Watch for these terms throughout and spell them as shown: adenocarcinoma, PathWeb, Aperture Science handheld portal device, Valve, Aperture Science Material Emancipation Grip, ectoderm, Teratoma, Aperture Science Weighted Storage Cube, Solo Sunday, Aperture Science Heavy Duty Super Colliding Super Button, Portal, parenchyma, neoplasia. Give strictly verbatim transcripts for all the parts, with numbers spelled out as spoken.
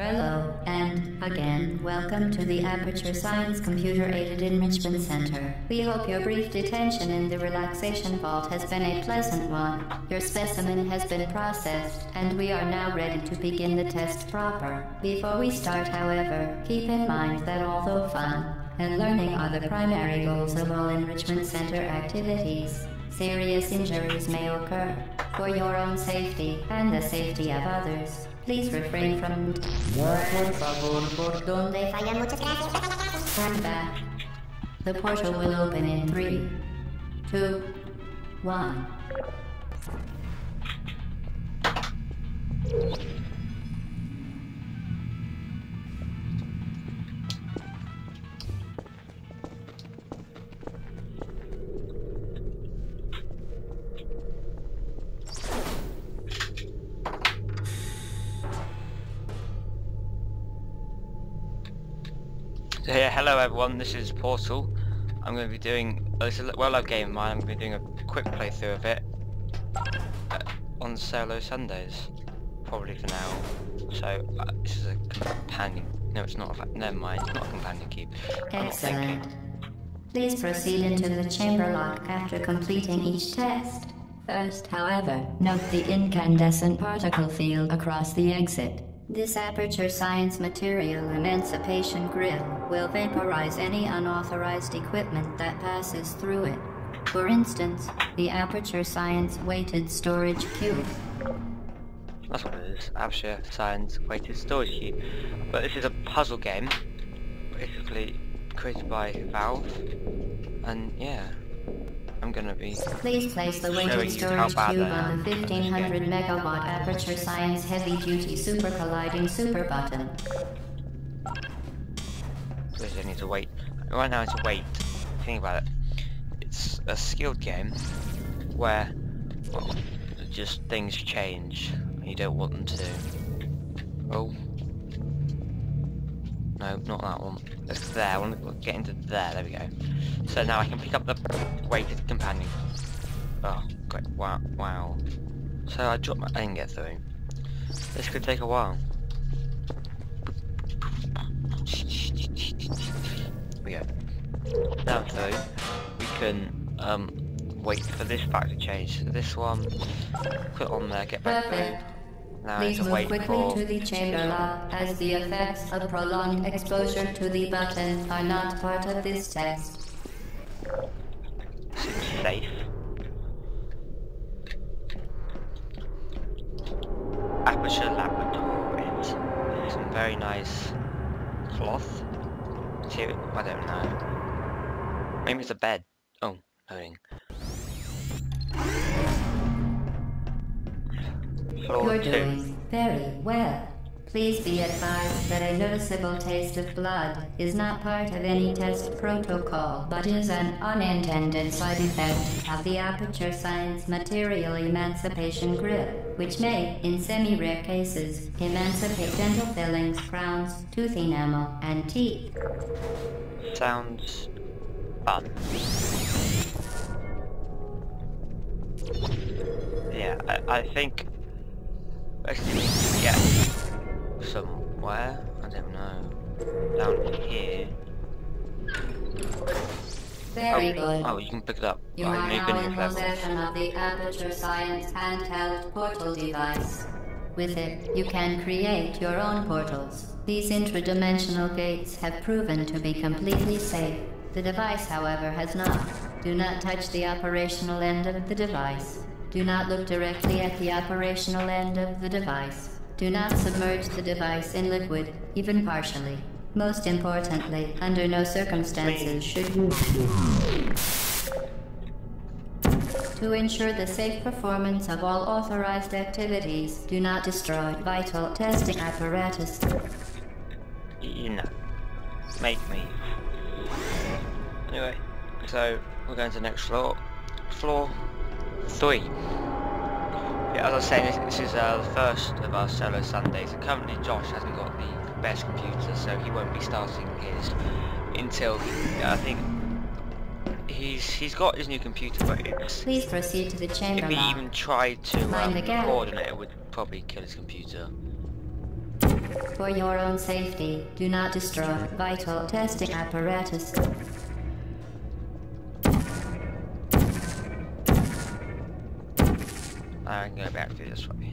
Hello, and, again, welcome to the Aperture Science Computer-Aided Enrichment Center. We hope your brief detention in the relaxation vault has been a pleasant one. Your specimen has been processed, and we are now ready to begin the test proper. Before we start, however, keep in mind that although fun and learning are the primary goals of all Enrichment Center activities, serious injuries may occur. For your own safety, and the safety of others, please refrain from... Por favor, por donde fallan, muchas gracias. Turn back. The portal will open in three, two, one. So yeah, hello everyone, this is Portal. I'm going to be doing, oh, this is a well-loved game of mine. I'm going to be doing a quick playthrough of it uh, on solo Sundays, probably for now. So, uh, this is a companion, no it's not, a, never mind, it's not a companion cube. Excellent. Please proceed into the chamber lock after completing each test. First, however, note the incandescent particle field across the exit. This Aperture Science Material Emancipation Grip will vaporize any unauthorized equipment that passes through it. For instance, the Aperture Science Weighted Storage Cube. That's what it is, Aperture Science Weighted Storage Cube. But this is a puzzle game, basically created by Valve, and yeah. I'm gonna be Please place the weighted storage cube on the fifteen hundred megawatt Aperture Science Heavy Duty Super Colliding Super Button. So I need to wait. Right now it's a wait. Think about it. It's a skilled game where well, just things change and you don't want them to. Oh. No, not that one. It's there. I want to get into there. There we go. So now I can pick up the weighted companion. Oh, great. Wow. Wow. So I dropped my... I didn't get through. This could take a while. Here we go. Now through. We can um, wait for this back to change. This one. Put on there. Get back through. Now Please move quickly for... to the chamber lock, as the effects of prolonged exposure to the button are not part of this test. Seems safe. Aperture Laboratory. It's some very nice cloth. Material? I don't know. Maybe it's a bed. Oh, loading. You're doing very well. Please be advised that a noticeable taste of blood is not part of any test protocol, but is an unintended side effect of the Aperture Science Material Emancipation Grip, which may, in semi-rare cases, emancipate dental fillings, crowns, tooth enamel, and teeth. Sounds fun. Yeah, I, I think... Let's get somewhere, I don't know, down here. Very oh, good. Oh, you can pick it up. You oh, are now in possession level. Of the Aperture Science handheld portal device. With it, you can create your own portals. These intradimensional gates have proven to be completely safe. The device, however, has not. Do not touch the operational end of the device. Do not look directly at the operational end of the device. Do not submerge the device in liquid, even partially. Most importantly, under no circumstances should you... To ensure the safe performance of all authorized activities, do not destroy vital testing apparatus. You know, make me. Anyway, so we're going to the next floor. Floor. Three. Yeah, as I was saying, this, this is uh, the first of our solo Sundays. Currently, Josh hasn't got the best computer, so he won't be starting his until he, I think he's he's got his new computer. But it's, please proceed to the chamber. If he even tried to um, coordinate, it would probably kill his computer. For your own safety, do not destroy vital testing apparatus. I can go back to this way.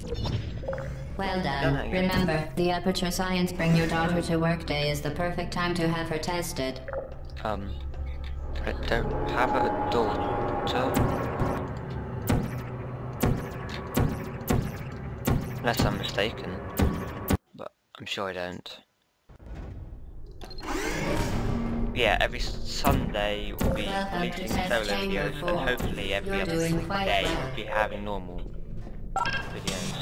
Well done. Remember, the Aperture Science Bring Your Daughter to Work Day is the perfect time to have her tested. Um, I don't have a daughter. Unless I'm mistaken. But I'm sure I don't. Yeah, every Sunday we'll be releasing solo videos, and hopefully every other day we'll be having normal videos.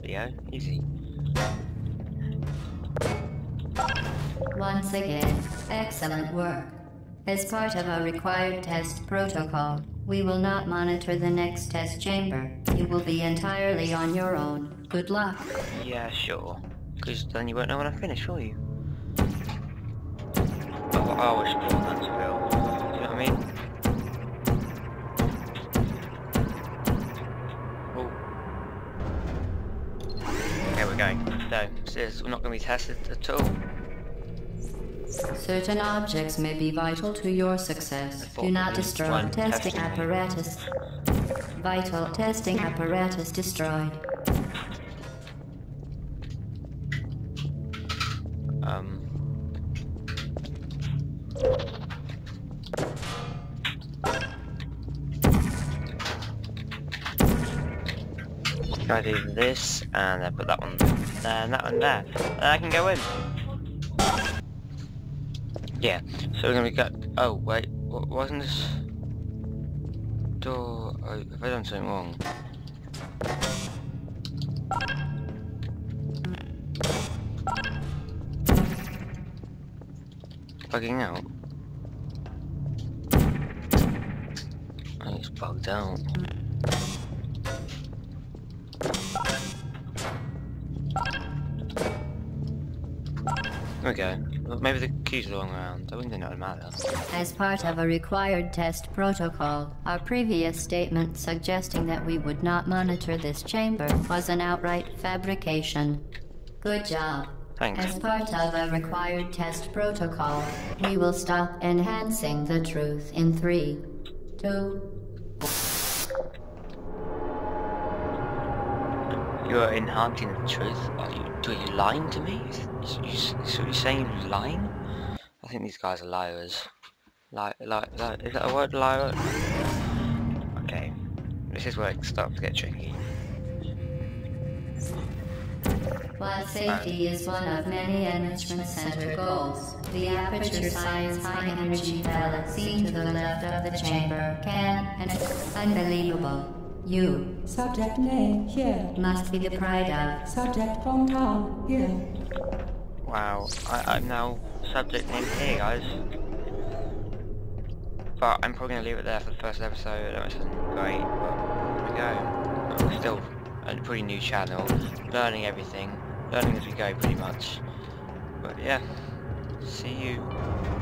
Video, easy. Once again, excellent work. As part of our required test protocol, we will not monitor the next test chamber. You will be entirely on your own. Good luck. Yeah, sure. Because then you won't know when I finish, will you? Oh, I'll explore that field. You know what I mean? Oh. Okay, we're going. No, seriously, we're not going to be tested at all. Certain objects may be vital to your success. Do not destroy testing apparatus. Vital testing apparatus destroyed. Um. I do this, and I put that one there, and that one there, and I can go in. Yeah, so we're gonna be cut. Oh wait, what wasn't this door? Oh, have I done something wrong? Bugging out. Oh, it's bugged out. There we go. Maybe the keys are the wrong round. I wouldn't think that would matter. As part of a required test protocol, our previous statement suggesting that we would not monitor this chamber was an outright fabrication. Good job. Thanks. As part of a required test protocol, we will stop enhancing the truth in three, two... You are enhancing the truth? Are you, are you lying to me? So you're saying you're lying? I think these guys are liars. Lie, lie, lie. Is that a word? Liar? Okay. This is where it starts to get tricky. While safety um. is one of many enrichment center goals, the Aperture Science high energy pallet seen to the left of the chamber can and unbelievable. You, subject name here, must be the pride of subject hometown here. Wow, I, I'm now subject name here, guys. But I'm probably going to leave it there for the first episode. That wasn't great, but here we go. I'm still a pretty new channel, learning everything, learning as we go pretty much. But yeah, see you.